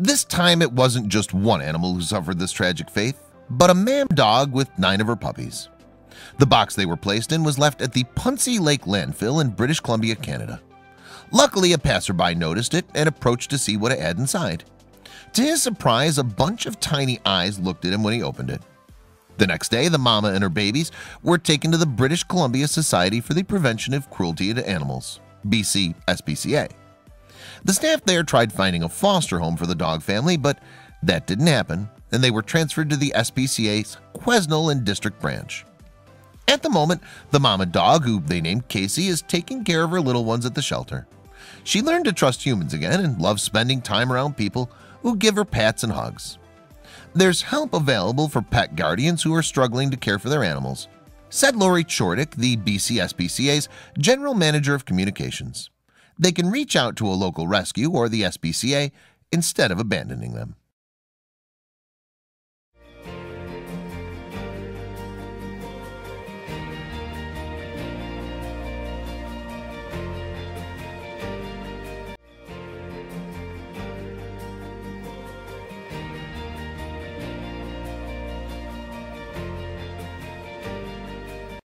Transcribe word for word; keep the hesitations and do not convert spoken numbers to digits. This time it wasn't just one animal who suffered this tragic fate, but a mam dog with nine of her puppies. The box they were placed in was left at the Puntzi Lake Landfill in British Columbia, Canada. Luckily, a passerby noticed it and approached to see what it had inside. To his surprise, a bunch of tiny eyes looked at him when he opened it. The next day, the mama and her babies were taken to the British Columbia Society for the Prevention of Cruelty to Animals, B C S P C A. The staff there tried finding a foster home for the dog family, but that didn't happen, and they were transferred to the S P C A's Quesnel and District branch. At the moment, the mama dog, who they named Casey, is taking care of her little ones at the shelter. She learned to trust humans again and loves spending time around people who give her pats and hugs. There's help available for pet guardians who are struggling to care for their animals, said Lori Chordick, the B C S P C A's General Manager of Communications. They can reach out to a local rescue or the S P C A instead of abandoning them.